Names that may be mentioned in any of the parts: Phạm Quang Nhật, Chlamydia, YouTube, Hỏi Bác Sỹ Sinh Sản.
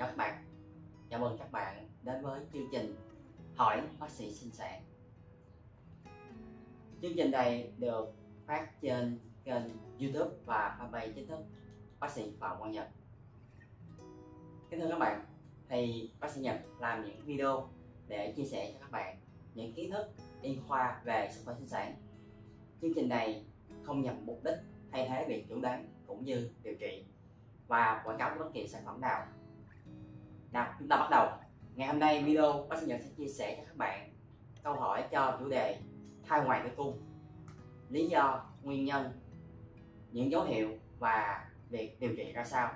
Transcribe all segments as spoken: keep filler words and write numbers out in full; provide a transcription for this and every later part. Chào các bạn, chào mừng các bạn đến với chương trình Hỏi Bác Sĩ Sinh Sản. Chương trình này được phát trên kênh YouTube và fanpage chính thức Bác Sĩ Phạm Quang Nhật. Kính thưa các bạn, thì bác sĩ Nhật làm những video để chia sẻ cho các bạn những kiến thức y khoa về sức khỏe sinh sản. Chương trình này không nhằm mục đích thay thế việc chẩn đoán cũng như điều trị và quảng cáo bất kỳ sản phẩm nào. Nào, chúng ta bắt đầu. Ngày hôm nay video bác sĩ Nhật sẽ chia sẻ cho các bạn câu hỏi cho chủ đề thai ngoài tử cung, lý do, nguyên nhân, những dấu hiệu và việc điều trị ra sao,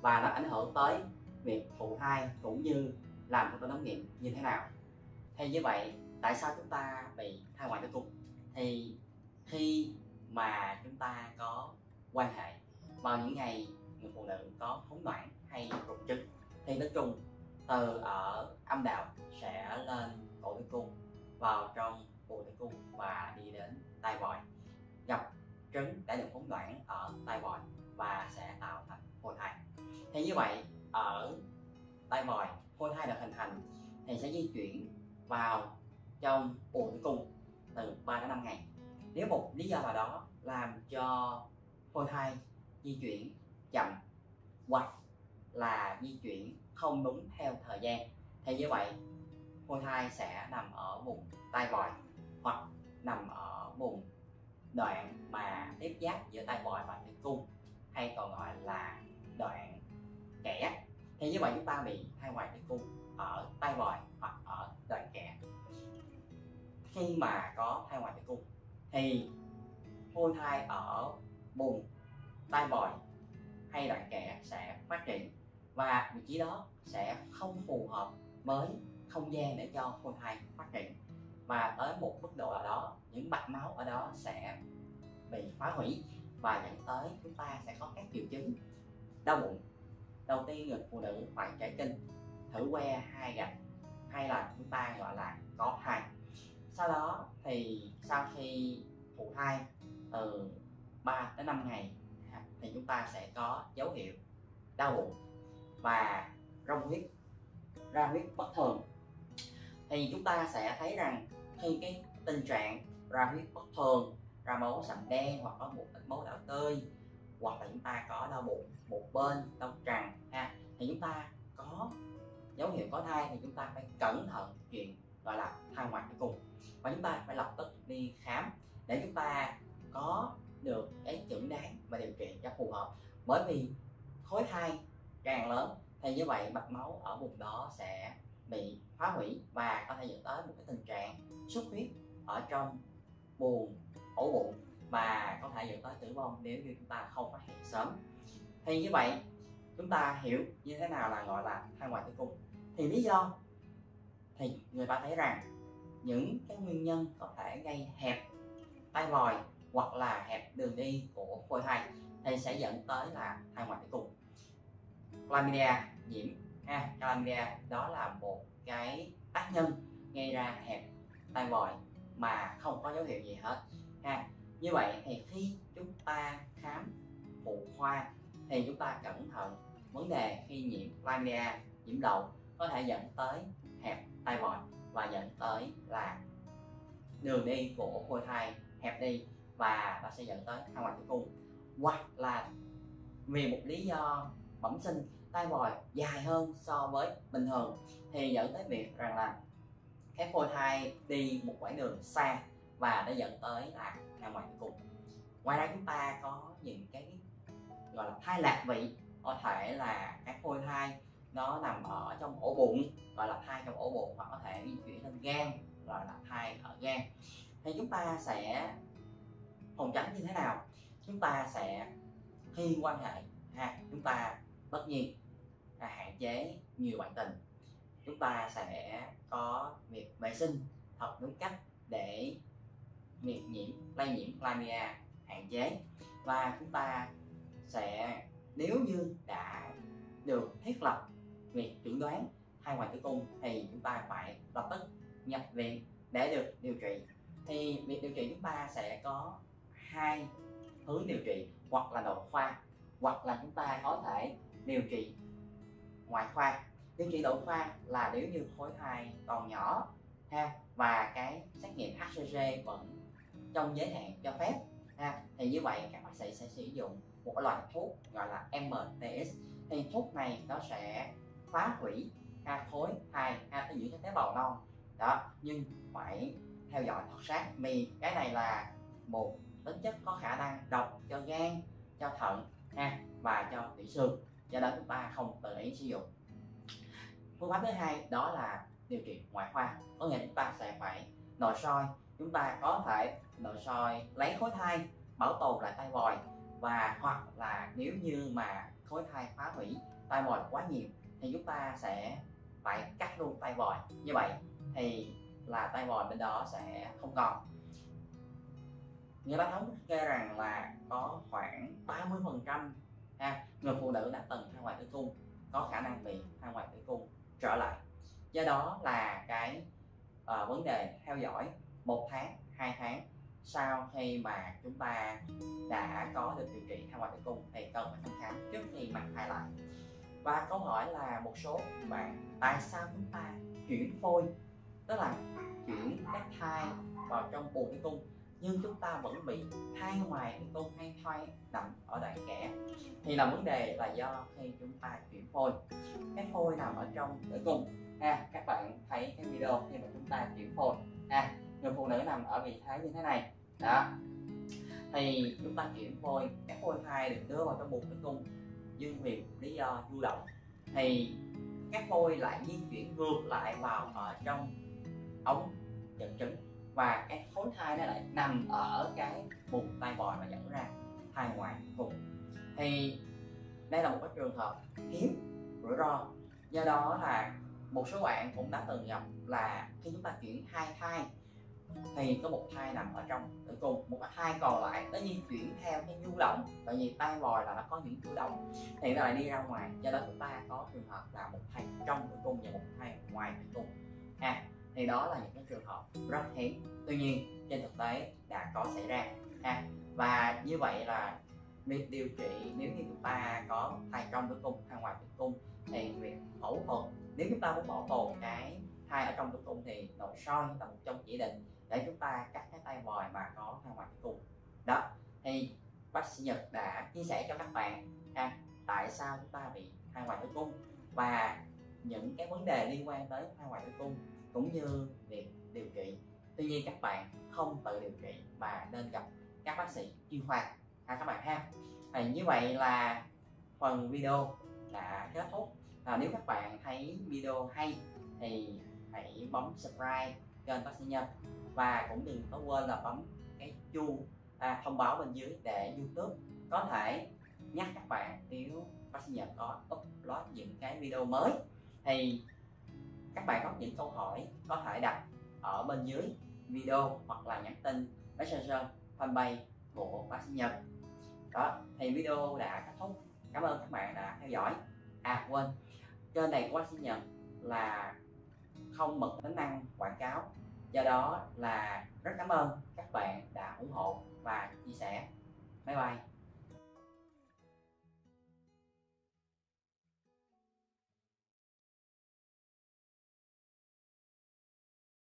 và nó ảnh hưởng tới việc thụ thai cũng như làm công tác ống nghiệm như thế nào. Thì như vậy, tại sao chúng ta bị thai ngoài tử cung? Thì khi mà chúng ta có quan hệ vào những ngày người phụ nữ có khốn loạn hay rụng trứng, thì tinh trùng từ ở âm đạo sẽ lên cổ tử cung, vào trong cổ tử cung và đi đến tai vòi, gặp trứng đã được phóng loãng ở tai vòi và sẽ tạo thành phôi thai. Thì như vậy, ở tai vòi, phôi thai được hình thành thì sẽ di chuyển vào trong cổ tử cung từ ba đến năm ngày. Nếu một lý do nào đó làm cho phôi thai di chuyển chậm hoặc là di chuyển không đúng theo thời gian, thì như vậy phôi thai sẽ nằm ở vùng tai vòi hoặc nằm ở vùng đoạn mà tiếp giáp giữa tai vòi và tử cung, hay còn gọi là đoạn kẽ. Thì như vậy chúng ta bị thai ngoài tử cung ở tai vòi hoặc ở đoạn kẽ. Khi mà có thai ngoài tử cung thì phôi thai ở vùng tai vòi hay đoạn kẽ sẽ phát triển, và vị trí đó sẽ không phù hợp với không gian để cho phôi thai phát triển, và tới một mức độ nào đó những mạch máu ở đó sẽ bị phá hủy và dẫn tới chúng ta sẽ có các triệu chứng đau bụng. Đầu tiên, người phụ nữ phải trễ kinh, thử que hai gạch, hay là chúng ta gọi là có thai. Sau đó thì sau khi thụ thai từ ba đến năm ngày thì chúng ta sẽ có dấu hiệu đau bụng và rong huyết, ra huyết bất thường. Thì chúng ta sẽ thấy rằng khi cái tình trạng ra huyết bất thường, ra máu sậm đen hoặc có một ít máu đỏ tươi, hoặc là chúng ta có đau bụng một bên, đau trằn ha, thì chúng ta có dấu hiệu có thai thì chúng ta phải cẩn thận chuyện gọi là thai ngoài tử cung, và chúng ta phải lập tức đi khám để chúng ta có được cái chẩn đoán và điều trị cho phù hợp. Bởi vì khối thai càng lớn thì như vậy mạch máu ở vùng đó sẽ bị phá hủy và có thể dẫn tới một cái tình trạng xuất huyết ở trong buồng ổ bụng, và có thể dẫn tới tử vong nếu như chúng ta không phát hiện sớm. Thì như vậy chúng ta hiểu như thế nào là gọi là thai ngoài tử cung. Thì lý do thì người ta thấy rằng những cái nguyên nhân có thể gây hẹp tai vòi hoặc là hẹp đường đi của phôi thai thì sẽ dẫn tới là thai ngoài tử cung. Chlamydia nhiễm ha, Chlamydia đó là một cái tác nhân gây ra hẹp tai vòi mà không có dấu hiệu gì hết ha. Như vậy thì khi chúng ta khám phụ khoa thì chúng ta cẩn thận vấn đề khi nhiễm Chlamydia, nhiễm đậu có thể dẫn tới hẹp tai vòi và dẫn tới là đường đi của phôi thai hẹp đi, và nó sẽ dẫn tới thai ngoài tử cung. Hoặc là vì một lý do bẩm sinh, tai vòi dài hơn so với bình thường thì dẫn tới việc rằng là cái phôi thai đi một quãng đường xa và nó dẫn tới là thai ngoài tử cung. Ngoài ra chúng ta có những cái gọi là thai lạc vị, có thể là cái phôi thai nó nằm ở trong ổ bụng, gọi là thai trong ổ bụng, hoặc có thể di chuyển lên gan, gọi là thai ở gan. Thì chúng ta sẽ phòng tránh như thế nào? Chúng ta sẽ khi quan hệ ha, chúng ta tất nhiên là hạn chế nhiều bạn tình, chúng ta sẽ có việc vệ sinh thật đúng cách để việc nhiễm lây nhiễm Chlamydia hạn chế, và chúng ta sẽ nếu như đã được thiết lập việc chẩn đoán thai ngoài tử cung thì chúng ta phải lập tức nhập viện để được điều trị. Thì việc điều trị chúng ta sẽ có hai hướng điều trị, hoặc là nội khoa, hoặc là chúng ta có thể điều trị ngoại khoa. Cái chỉ đậu khoa là nếu như khối thai còn nhỏ ha, và cái xét nghiệm hát xê giê vẫn trong giới hạn cho phép ha, thì như vậy các bác sĩ sẽ sử dụng một loại thuốc gọi là em tê ét. Thì thuốc này nó sẽ phá hủy ha, khối thai ha, giữ cho tế bào non đó, nhưng phải theo dõi thật sát vì cái này là một tính chất có khả năng độc cho gan, cho thận ha, và cho tủy xương, cho nên chúng ta không tự ý sử dụng. Phương pháp thứ hai đó là điều trị ngoại khoa, có nghĩa chúng ta sẽ phải nội soi. Chúng ta có thể nội soi lấy khối thai, bảo tồn lại tai vòi, và hoặc là nếu như mà khối thai phá hủy tai vòi quá nhiều thì chúng ta sẽ phải cắt luôn tai vòi, như vậy thì là tai vòi bên đó sẽ không còn. Người ta thống kê rằng là có khoảng ba mươi phần trăm ha, người phụ nữ đã từng thai ngoài tử cung có khả năng bị thai ngoài tử cung trở lại. Do đó là cái uh, vấn đề theo dõi một tháng, hai tháng sau khi mà chúng ta đã có được điều trị thai ngoài tử cung thì cần phải thăm khám trước khi mang thai lại. Và câu hỏi là một số bạn, tại sao chúng ta chuyển phôi, tức là chuyển các thai vào trong buồng tử cung nhưng chúng ta vẫn bị thai ngoài tử cung hay thai nằm ở đại kẽ? Thì là vấn đề là do khi chúng ta chuyển phôi, cái phôi nằm ở trong tử cung ha, các bạn thấy cái video khi mà chúng ta chuyển phôi ha, người phụ nữ nằm ở vị thế như thế này đó, thì chúng ta chuyển phôi, các phôi thai được đưa vào trong buồng tử cung nhưng vì lý do du động thì các phôi lại di chuyển ngược lại vào ở trong ống dẫn trứng, và cái khối thai nó lại nằm ở cái vùng tai vòi mà dẫn ra thai ngoài cùng. Thì đây là một cái trường hợp hiếm, rủi ro. Do đó là một số bạn cũng đã từng gặp là khi chúng ta chuyển hai thai thì có một thai nằm ở trong tử cung, một thai còn lại nó di chuyển theo cái du động, tại vì tai vòi là nó có những du động thì nó lại đi ra ngoài. Do đó chúng ta có trường hợp là một thai trong tử cung và một thai ngoài tử cung ha. Thì đó là những cái trường hợp rất hiếm, tuy nhiên trên thực tế đã có xảy ra ha. Và như vậy là việc điều trị nếu như chúng ta có thai trong tử cung, thai ngoài tử cung thì việc phẫu thuật, nếu chúng ta muốn bảo tồn cái thai ở trong tử cung thì nội soi là một trong chỉ định để chúng ta cắt cái tai vòi mà có thai ngoài tử cung đó. Thì bác sĩ Nhật đã chia sẻ cho các bạn ha, tại sao chúng ta bị thai ngoài tử cung và những cái vấn đề liên quan tới thai ngoài tử cung cũng như việc điều trị. Tuy nhiên các bạn không tự điều trị mà nên gặp các bác sĩ chuyên khoa ha các bạn ha. Thì như vậy là phần video đã kết thúc. À, nếu các bạn thấy video hay thì hãy bấm subscribe kênh bác sĩ Nhật, và cũng đừng có quên là bấm cái chuông à, thông báo bên dưới để YouTube có thể nhắc các bạn nếu bác sĩ Nhật có upload những cái video mới. Thì các bạn có những câu hỏi có thể đặt ở bên dưới video hoặc là nhắn tin Messenger fanpage của bác sĩ Nhật. Đó, thì video đã kết thúc. Cảm ơn các bạn đã theo dõi. À quên, kênh này của bác sĩ Nhật là không mật tính năng quảng cáo. Do đó là rất cảm ơn các bạn đã ủng hộ và chia sẻ. Bye bye.